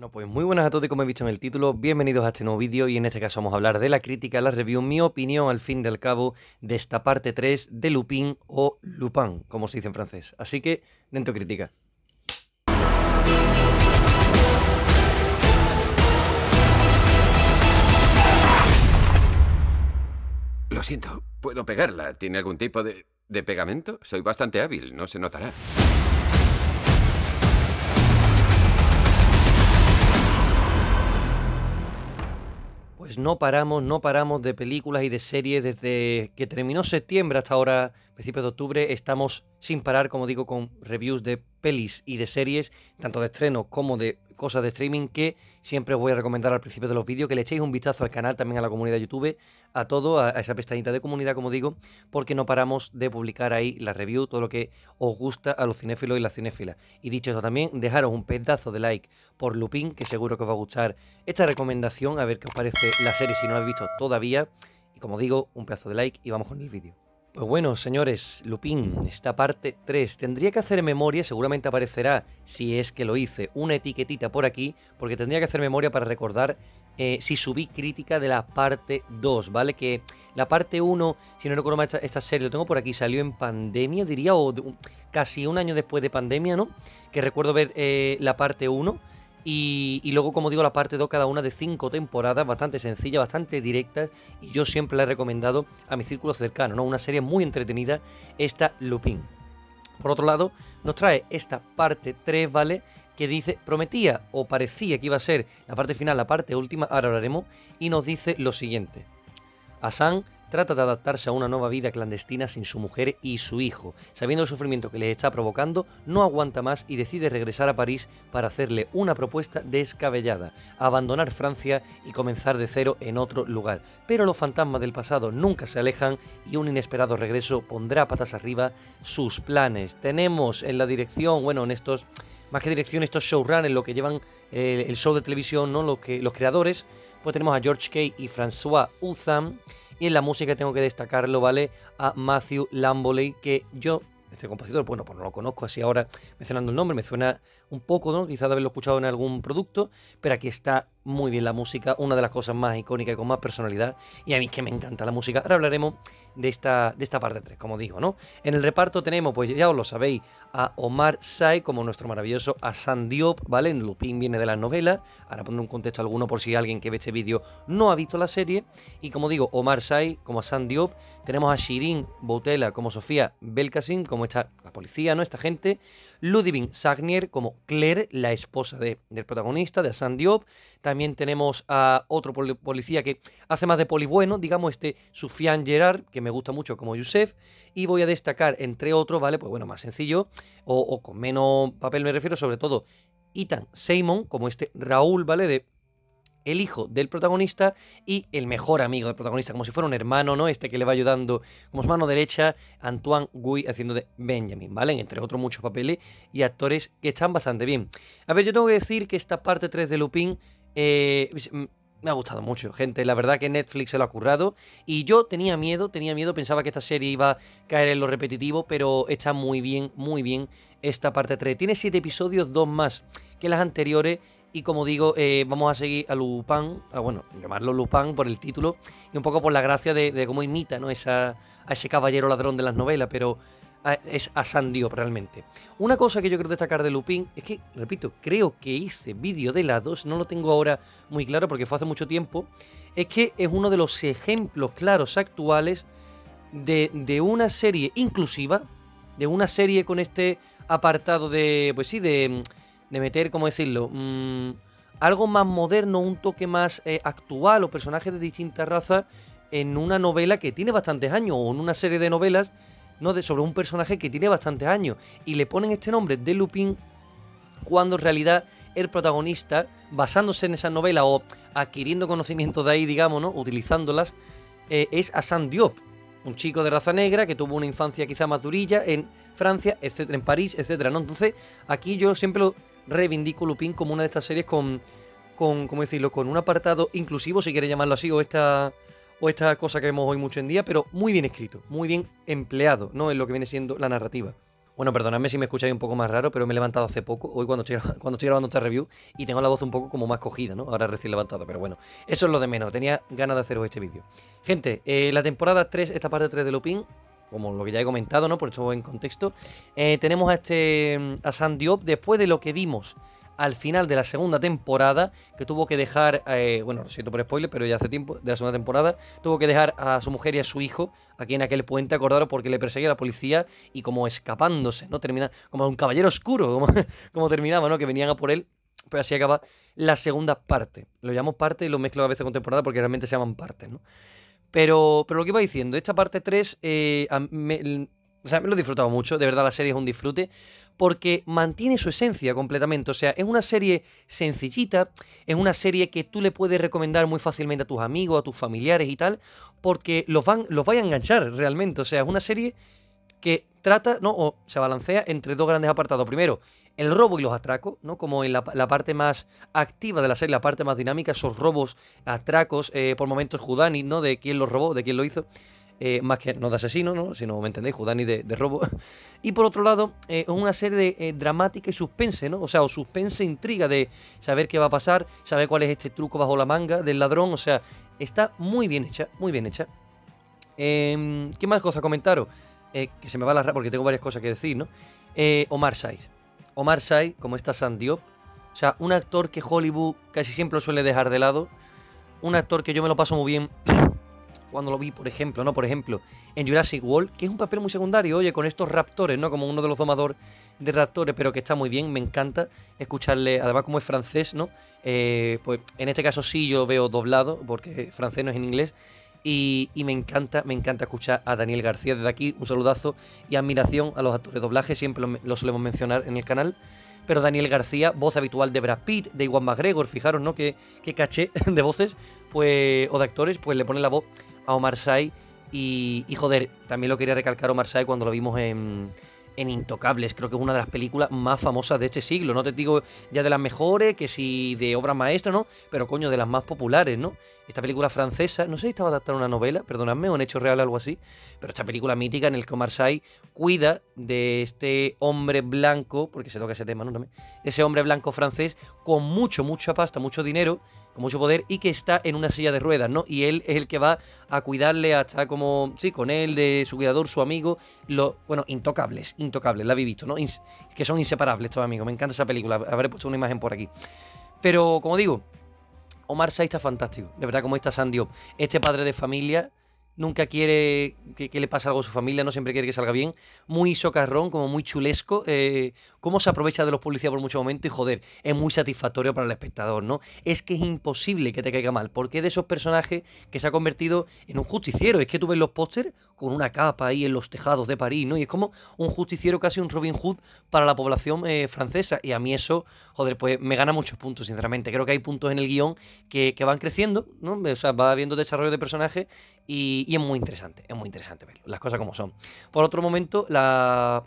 Bueno, pues muy buenas a todos y como he visto en el título, bienvenidos a este nuevo vídeo y en este caso vamos a hablar de la crítica, la review, mi opinión al fin del cabo de esta parte 3 de Lupin o Lupin, como se dice en francés. Así que, dentro crítica. Lo siento, ¿puedo pegarla? ¿Tiene algún tipo de pegamento? Soy bastante hábil, no se notará. Pues no paramos de películas y de series desde que terminó septiembre hasta ahora, principios de octubre, estamos sin parar, como digo, con reviews de pelis y de series, tanto de estrenos como de cosas de streaming que siempre os voy a recomendar al principio de los vídeos, que le echéis un vistazo al canal, también a la comunidad de YouTube, a todo, a esa pestañita de comunidad, como digo, porque no paramos de publicar ahí la review, todo lo que os gusta a los cinéfilos y las cinéfilas. Y dicho esto también, dejaros un pedazo de like por Lupin, que seguro que os va a gustar esta recomendación, a ver qué os parece la serie si no la habéis visto todavía. Y como digo, un pedazo de like y vamos con el vídeo. Pues bueno, señores, Lupin, esta parte 3. Tendría que hacer memoria, seguramente aparecerá, si es que lo hice, una etiquetita por aquí, porque tendría que hacer memoria para recordar si subí crítica de la parte 2, ¿vale? Que la parte 1, si no recuerdo mal, esta serie, lo tengo por aquí, salió en pandemia, diría, o casi un año después de pandemia, ¿no? Que recuerdo ver la parte 1. Y luego, como digo, la parte 2, cada una de 5 temporadas, bastante sencilla, bastante directas, y yo siempre la he recomendado a mi círculo cercano, ¿no? Una serie muy entretenida, esta Lupin. Por otro lado, nos trae esta parte 3, ¿vale? Que dice, prometía o parecía que iba a ser la parte final, la parte última, ahora hablaremos, y nos dice lo siguiente. Assane trata de adaptarse a una nueva vida clandestina sin su mujer y su hijo. Sabiendo el sufrimiento que le está provocando, no aguanta más y decide regresar a París para hacerle una propuesta descabellada, abandonar Francia y comenzar de cero en otro lugar. Pero los fantasmas del pasado nunca se alejan y un inesperado regreso pondrá patas arriba sus planes. Tenemos en la dirección, bueno, en estos... Más que dirección, estos showrunners, lo que llevan el show de televisión, ¿no? Los creadores, pues tenemos a George Kay y François Uzan. Y en la música tengo que destacarlo, ¿vale? A Mathieu Lamboley, que yo, este compositor, bueno, pues no lo conozco así ahora mencionando el nombre, me suena un poco, ¿no? Quizás de haberlo escuchado en algún producto, pero aquí está muy bien la música, una de las cosas más icónicas y con más personalidad, y a mí es que me encanta la música. Ahora hablaremos de esta parte 3, como digo, ¿no? En el reparto tenemos, pues ya os lo sabéis, a Omar Sy como nuestro maravilloso Assane Diop, ¿vale? Lupin viene de las novelas, ahora pondré un contexto alguno por si alguien que ve este vídeo no ha visto la serie, y como digo, Omar Sy como Assane Diop, tenemos a Shirin Boutella como Sofía Belkacem, como está la policía, ¿no? Esta gente, Ludivine Sagnier como Claire, la esposa del protagonista, de Assane Diop. También tenemos a otro policía que hace más de poli bueno, digamos, este Soufiane Gerard, que me gusta mucho como Yusef. Y voy a destacar, entre otros, ¿vale? Pues bueno, más sencillo, o con menos papel me refiero, sobre todo, Ethan Seymour, como este Raúl, ¿vale? De el hijo del protagonista y el mejor amigo del protagonista, como si fuera un hermano, ¿no? Este que le va ayudando como su mano derecha, Antoine Gouy haciendo de Benjamin, ¿vale? Entre otros muchos papeles y actores que están bastante bien. A ver, yo tengo que decir que esta parte 3 de Lupin... me ha gustado mucho, gente, la verdad que Netflix se lo ha currado y yo tenía miedo, pensaba que esta serie iba a caer en lo repetitivo, pero está muy bien esta parte 3. Tiene 7 episodios, 2 más que las anteriores y como digo, vamos a seguir a Lupin, bueno, llamarlo Lupin por el título y un poco por la gracia de cómo imita, ¿no? A ese caballero ladrón de las novelas, pero... es Assane Diop realmente. Una cosa que yo quiero destacar de Lupin es que, repito, creo que hice vídeo de la 2, no lo tengo ahora muy claro porque fue hace mucho tiempo, es que es uno de los ejemplos claros actuales de una serie inclusiva, de una serie con este apartado de, pues sí, de meter, ¿cómo decirlo? Algo más moderno, un toque más actual o personajes de distintas razas en una novela que tiene bastantes años o en una serie de novelas, ¿no? Sobre un personaje que tiene bastantes años y le ponen este nombre de Lupin cuando en realidad el protagonista, basándose en esa novela o adquiriendo conocimientos de ahí, digamos, ¿no? Utilizándolas, es Assane Diop, un chico de raza negra que tuvo una infancia quizá más durilla en Francia, etcétera, en París, etcétera, ¿no? Entonces aquí yo siempre lo reivindico Lupin como una de estas series con ¿cómo decirlo? Con un apartado inclusivo, si quieres llamarlo así, o esta cosa que vemos hoy mucho en día, pero muy bien escrito, muy bien empleado, ¿no? En lo que viene siendo la narrativa. Bueno, perdonadme si me escucháis un poco más raro, pero me he levantado hace poco, hoy cuando estoy grabando esta review, y tengo la voz un poco como más cogida, ¿no? Ahora recién levantada, pero bueno, eso es lo de menos, tenía ganas de haceros este vídeo. Gente, la temporada 3, esta parte 3 de Lupin, como lo que ya he comentado, ¿no? Por esto en contexto, tenemos a Assane Diop, después de lo que vimos al final de la segunda temporada, que tuvo que dejar, bueno, lo siento por spoiler, pero ya hace tiempo, de la segunda temporada, tuvo que dejar a su mujer y a su hijo aquí en aquel puente, acordaros, porque le perseguía la policía y como escapándose, ¿no? Termina como un caballero oscuro, como terminaba, ¿no? Que venían a por él, pero así acaba la segunda parte. Lo llamo parte y lo mezclo a veces con temporada porque realmente se llaman partes, ¿no? Pero lo que iba diciendo, esta parte 3, o sea, me lo he disfrutado mucho, de verdad la serie es un disfrute, porque mantiene su esencia completamente, o sea, es una serie sencillita, es una serie que tú le puedes recomendar muy fácilmente a tus amigos, a tus familiares y tal, porque los va a enganchar realmente, o sea, es una serie que trata, ¿no? O se balancea entre dos grandes apartados, primero, el robo y los atracos, ¿no? Como en la parte más activa de la serie, la parte más dinámica, esos robos, atracos, por momentos Houdini, ¿no? De quién los robó, de quién lo hizo. Más que no de asesino, ¿no? Si no me entendéis, Houdini de robo. Y por otro lado, es una serie de dramática y suspense, ¿no? O sea, o suspense intriga de saber qué va a pasar, saber cuál es este truco bajo la manga del ladrón. O sea, está muy bien hecha, muy bien hecha. ¿Qué más cosas comentaros? Que se me va la rara porque tengo varias cosas que decir, ¿no? Omar Sy. Omar Sy, como está Assane Diop. O sea, un actor que Hollywood casi siempre lo suele dejar de lado. Un actor que yo me lo paso muy bien cuando lo vi, por ejemplo, ¿no? Por ejemplo, en Jurassic World, que es un papel muy secundario, oye, con estos raptores, ¿no? Como uno de los domadores de raptores, pero que está muy bien, me encanta escucharle, además como es francés, ¿no? Pues en este caso sí yo lo veo doblado, porque francés no es en inglés, y me encanta escuchar a Daniel García, desde aquí un saludazo y admiración a los actores de doblaje, siempre lo solemos mencionar en el canal. Pero Daniel García, voz habitual de Brad Pitt, de Iwan McGregor, fijaros, ¿no? Qué caché de voces, pues, o de actores, pues le pone la voz a Omar Sy. Y joder, también lo quería recalcar Omar Sy cuando lo vimos en Intocables, creo que es una de las películas más famosas de este siglo, no te digo ya de las mejores, que si de obra maestra, ¿no? Pero coño, de las más populares, ¿no? Esta película francesa, no sé si estaba adaptada a una novela, perdonadme, o en hecho real algo así, pero esta película mítica en el que Omar Sy cuida de este hombre blanco, porque se toca ese tema, ¿no? También, ese hombre blanco francés con mucha pasta, mucho dinero, con mucho poder y que está en una silla de ruedas, ¿no? Y él es el que va a cuidarle hasta como, sí, con él, de su cuidador, su amigo, bueno, Intocables, la habéis visto, ¿no? Que son inseparables estos amigos, me encanta esa película, habré puesto una imagen por aquí. Pero, como digo, Omar Sy está fantástico, de verdad, como está Assane Diop, este padre de familia, nunca quiere que le pase algo a su familia, no siempre quiere que salga bien, muy socarrón, como muy chulesco, cómo se aprovecha de los policías por muchos momentos y joder, es muy satisfactorio para el espectador, ¿no? Es que es imposible que te caiga mal, porque es de esos personajes que se ha convertido en un justiciero, es que tú ves los pósters con una capa ahí en los tejados de París, ¿no? Y es como un justiciero, casi un Robin Hood para la población francesa, y a mí eso, joder, pues me gana muchos puntos, sinceramente, creo que hay puntos en el guión que van creciendo, ¿no? O sea, va habiendo desarrollo de personajes y es muy interesante verlo, las cosas como son. Que iba a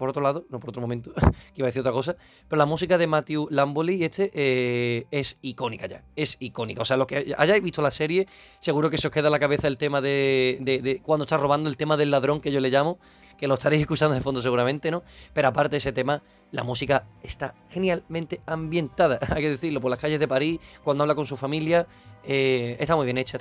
decir otra cosa, pero la música de Mathieu Lamboley es icónica ya, es icónica. O sea, los que hayáis visto la serie, seguro que se os queda en la cabeza el tema de cuando está robando, el tema del ladrón que yo le llamo, que lo estaréis escuchando de fondo seguramente, ¿no? Pero aparte de ese tema, la música está genialmente ambientada, hay que decirlo, por las calles de París, cuando habla con su familia, está muy bien hecha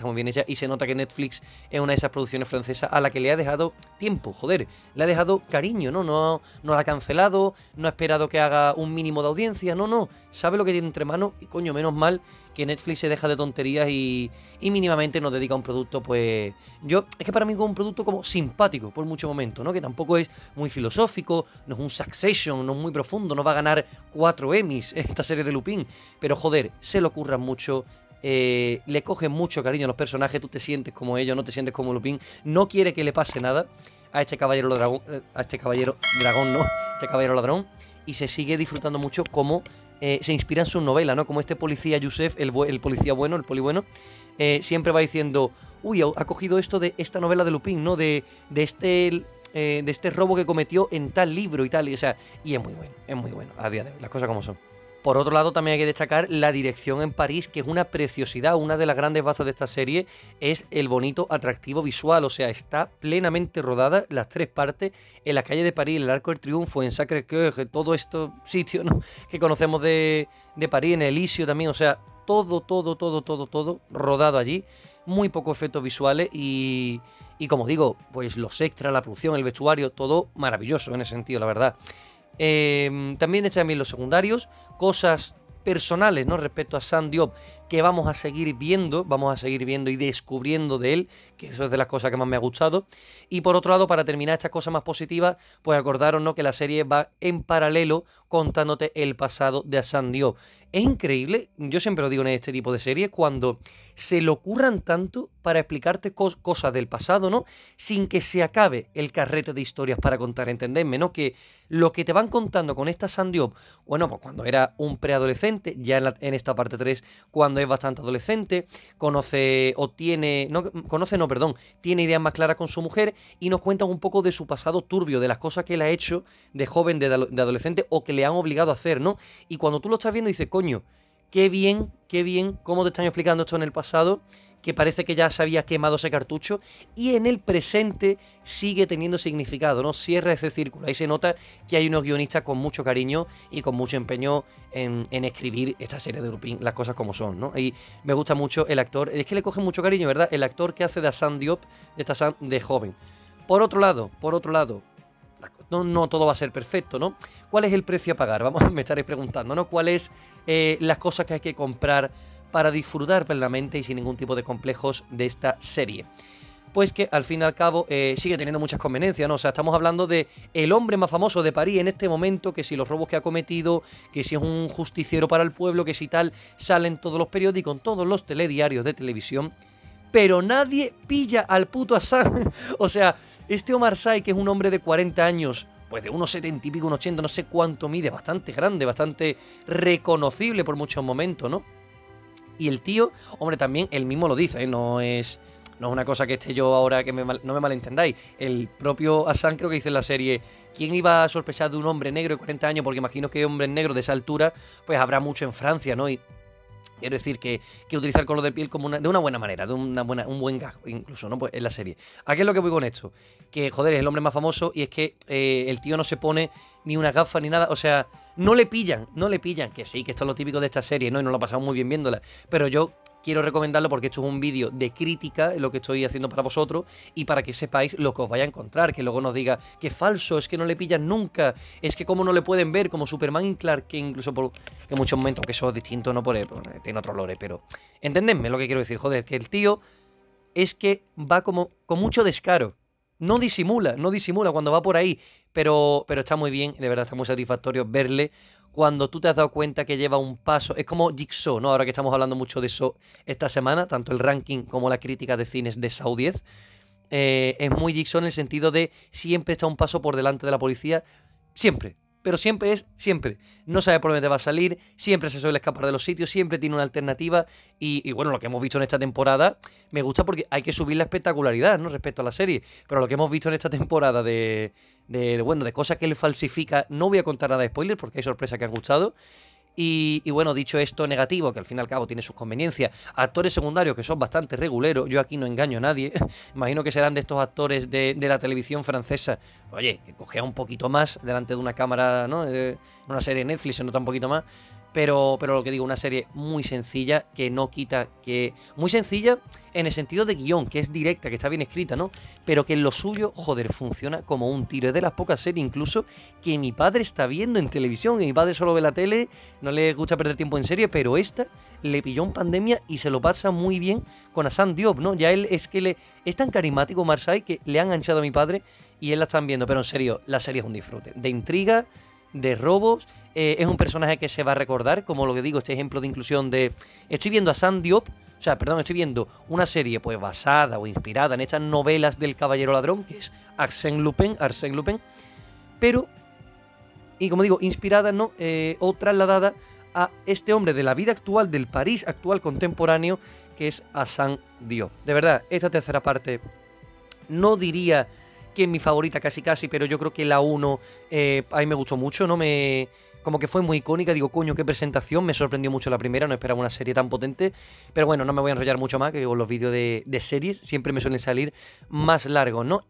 y se nota que Netflix es una de esas producciones francesa a la que le ha dejado tiempo, joder, le ha dejado cariño, no la ha cancelado, no ha esperado que haga un mínimo de audiencia, no, sabe lo que tiene entre manos y coño, menos mal que Netflix se deja de tonterías y mínimamente nos dedica a un producto, pues yo, es que para mí es un producto como simpático por mucho momento, ¿no? Que tampoco es muy filosófico, no es un Succession, no es muy profundo, no va a ganar 4 Emmys esta serie de Lupin, pero joder, se le ocurran mucho. Le cogen mucho cariño a los personajes, tú te sientes como ellos, no te sientes como Lupin, no quiere que le pase nada a este caballero dragón, este caballero ladrón, y se sigue disfrutando mucho como se inspira en sus novelas, ¿no? Como este policía Yusef, el policía bueno, el poli bueno, siempre va diciendo, uy, ha cogido esto de esta novela de Lupin, ¿no? De este robo que cometió en tal libro y tal, y, o sea, y es muy bueno a día de hoy, las cosas como son. Por otro lado, también hay que destacar la dirección en París, que es una preciosidad. Una de las grandes bazas de esta serie es el bonito atractivo visual, o sea, está plenamente rodada las tres partes en las calles de París, en el Arco del Triunfo, en Sacré-Cœur, todos estos sitios, ¿no?, que conocemos de París, en Elíseo también, o sea, todo rodado allí, muy pocos efectos visuales y como digo, pues los extras, la producción, el vestuario, todo maravilloso en ese sentido, la verdad. También están bien los secundarios, cosas personales, ¿no?, respecto a Assane Diop, que vamos a seguir viendo y descubriendo de él, que eso es de las cosas que más me ha gustado. Y por otro lado, para terminar estas cosas más positivas, pues acordaros, ¿no?, que la serie va en paralelo contándote el pasado de Assane Diop. Es increíble, yo siempre lo digo en este tipo de series, cuando se le ocurran tanto para explicarte cosas del pasado, ¿no?, sin que se acabe el carrete de historias para contar, entendedme, ¿no?, que lo que te van contando con esta Assane Diop, bueno, pues cuando era un preadolescente, ya en esta parte 3, cuando es bastante adolescente, tiene ideas más claras con su mujer, y nos cuentan un poco de su pasado turbio, de las cosas que él ha hecho de joven, de adolescente, o que le han obligado a hacer, ¿no? Y cuando tú lo estás viendo dices, coño, qué bien, cómo te están explicando esto en el pasado, que parece que ya se había quemado ese cartucho, y en el presente sigue teniendo significado, ¿no? Cierra ese círculo. Ahí se nota que hay unos guionistas con mucho cariño y con mucho empeño en escribir esta serie de Lupin, las cosas como son, ¿no? Y me gusta mucho el actor, es que le coge mucho cariño, ¿verdad?, el actor que hace de Assane Diop, de joven. Por otro lado, no todo va a ser perfecto, ¿no? ¿Cuál es el precio a pagar? Me estaréis preguntando, ¿no? ¿Cuáles las cosas que hay que comprar para disfrutar plenamente y sin ningún tipo de complejos de esta serie? Pues que al fin y al cabo sigue teniendo muchas conveniencias, ¿no? O sea, estamos hablando de el hombre más famoso de París en este momento, que si los robos que ha cometido, que si es un justiciero para el pueblo, que si tal, salen todos los periódicos, en todos los telediarios de televisión, pero nadie pilla al puto Assane. O sea, este Omar Sy, que es un hombre de 40 años, pues de unos 70 y pico, unos 80, no sé cuánto mide, bastante grande, bastante reconocible por muchos momentos, ¿no? Y el tío, hombre, también él mismo lo dice, ¿eh? No es una cosa que esté yo ahora, no me malentendáis. El propio Assane creo que dice en la serie, ¿quién iba a sospechar de un hombre negro de 40 años? Porque imagino que hombres negros de esa altura, pues habrá mucho en Francia, ¿no? Y quiero decir que utilizar el color de piel como de una buena manera, un buen gag incluso, ¿no? Pues en la serie. ¿A qué es lo que voy con esto? Que, joder, es el hombre más famoso y es que el tío no se pone ni una gafa ni nada, o sea, no le pillan, que sí, que esto es lo típico de esta serie, ¿no? Y nos lo pasamos muy bien viéndola, pero yo quiero recomendarlo porque esto es un vídeo de crítica, lo que estoy haciendo para vosotros, y para que sepáis lo que os vaya a encontrar, que luego nos diga que es falso, es que no le pillan nunca, es que cómo no le pueden ver, como Superman y Clark, que incluso por que muchos momentos que eso es distinto, no por él, tiene otro lore, pero entendedme lo que quiero decir, joder, que el tío es que va como con mucho descaro, no disimula cuando va por ahí, pero está muy bien, de verdad está muy satisfactorio verle cuando tú te has dado cuenta que lleva un paso, es como Jigsaw, ¿no? Ahora que estamos hablando mucho de eso esta semana, tanto el ranking como la crítica de cines de Saw 10, es muy Jigsaw en el sentido de siempre está un paso por delante de la policía, siempre. Pero siempre es, siempre. No sabe por dónde te va a salir, siempre se suele escapar de los sitios, siempre tiene una alternativa. Y bueno, lo que hemos visto en esta temporada me gusta porque hay que subir la espectacularidad, ¿no?, respecto a la serie. Pero lo que hemos visto en esta temporada de cosas que él falsifica, no voy a contar nada de spoiler porque hay sorpresas que han gustado. Y bueno, dicho esto, negativo, que al fin y al cabo tiene sus conveniencias, actores secundarios que son bastante reguleros, yo aquí no engaño a nadie, imagino que serán de estos actores de la televisión francesa, oye, que cogea un poquito más delante de una cámara, ¿no?, en una serie de Netflix se nota un poquito más, pero lo que digo, una serie muy sencilla, que no quita que... Muy sencilla en el sentido de guión, que es directa, que está bien escrita, ¿no? Pero que en lo suyo, joder, funciona como un tiro. Es de las pocas series incluso que mi padre está viendo en televisión, que mi padre solo ve la tele, no le gusta perder tiempo en serie, pero esta le pilló en pandemia y se lo pasa muy bien con Assane Diop, ¿no? Ya él es tan carismático Omar Sy que le han enganchado a mi padre y él la están viendo, pero en serio, la serie es un disfrute. De intriga, de robos, es un personaje que se va a recordar, como lo que digo, este ejemplo de inclusión de... estoy viendo una serie pues basada o inspirada en estas novelas del Caballero Ladrón, que es Arsène Lupin, pero, y como digo, inspirada, ¿no?, o trasladada a este hombre de la vida actual, del París actual contemporáneo, que es Assane Diop. De verdad, esta tercera parte no diría que es mi favorita casi, pero yo creo que la 1 a mí me gustó mucho, ¿no? Me, como que fue muy icónica. Digo, coño, qué presentación, me sorprendió mucho la primera, no esperaba una serie tan potente. Pero bueno, no me voy a enrollar mucho más, que con los vídeos de series siempre me suelen salir más largos, ¿no?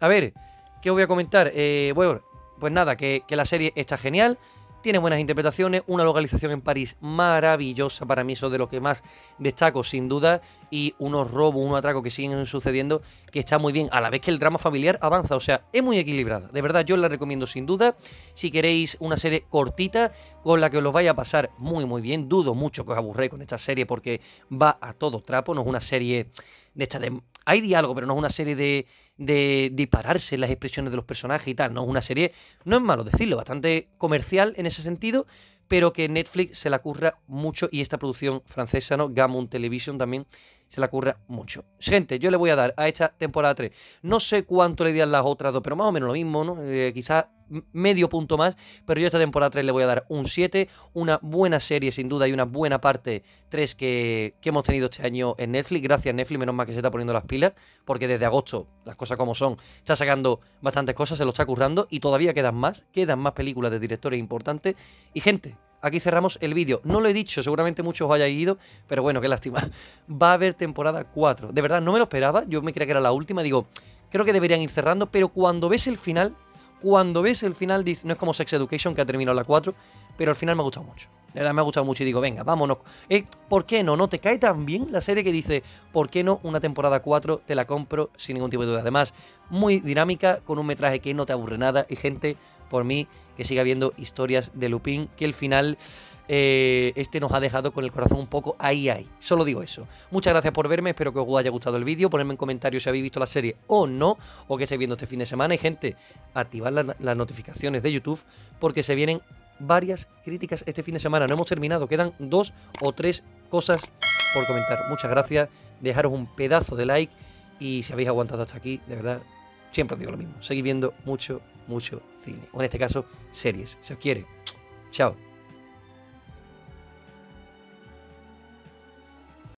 A ver, ¿qué os voy a comentar? Bueno, pues nada, que la serie está genial. Tiene buenas interpretaciones, una localización en París maravillosa, para mí eso es de lo que más destaco sin duda, y unos robos, unos atracos que siguen sucediendo, que está muy bien, a la vez que el drama familiar avanza, o sea, es muy equilibrada, de verdad yo la recomiendo sin duda, si queréis una serie cortita con la que os lo vaya a pasar muy muy bien, dudo mucho que os aburréis con esta serie porque va a todo trapo, no es una serie de esta de... Hay diálogo, pero no es una serie de dispararse las expresiones de los personajes y tal. No es una serie, no es malo decirlo, bastante comercial en ese sentido, pero que Netflix se la curra mucho y esta producción francesa, ¿no? Gammon Television también se la curra mucho. Gente, yo le voy a dar a esta temporada 3. No sé cuánto le di a las otras dos, pero más o menos lo mismo, ¿no? Quizás medio punto más, pero yo a esta temporada 3 le voy a dar un 7. Una buena serie, sin duda, y una buena parte 3 que hemos tenido este año en Netflix. Gracias, Netflix, menos mal que se está poniendo las pilas, porque desde agosto, las cosas como son, está sacando bastantes cosas, se lo está currando y todavía quedan más películas de directores importantes. Y gente, aquí cerramos el vídeo, no lo he dicho, seguramente muchos os hayáis ido, pero bueno, qué lástima. Va a haber temporada 4, de verdad no me lo esperaba, yo me creía que era la última, digo, creo que deberían ir cerrando, pero cuando ves el final, no es como Sex Education que ha terminado la 4, pero al final me ha gustado mucho. De verdad me ha gustado mucho y digo, venga, vámonos. ¿Por qué no? ¿No te cae tan bien la serie que dice, por qué no una temporada 4? Te la compro sin ningún tipo de duda. Además, muy dinámica, con un metraje que no te aburre nada. Y gente, por mí, que siga viendo historias de Lupin, que el final nos ha dejado con el corazón un poco ahí. Solo digo eso. Muchas gracias por verme, espero que os haya gustado el vídeo. Ponedme en comentarios si habéis visto la serie o no, o que estáis viendo este fin de semana. Y gente, activad las notificaciones de YouTube, porque se vienen varias críticas este fin de semana. No hemos terminado, quedan 2 o 3 cosas por comentar. Muchas gracias, dejaros un pedazo de like y si habéis aguantado hasta aquí, de verdad, siempre os digo lo mismo. Seguid viendo mucho, mucho cine, o en este caso, series. Se os quiere. Chao.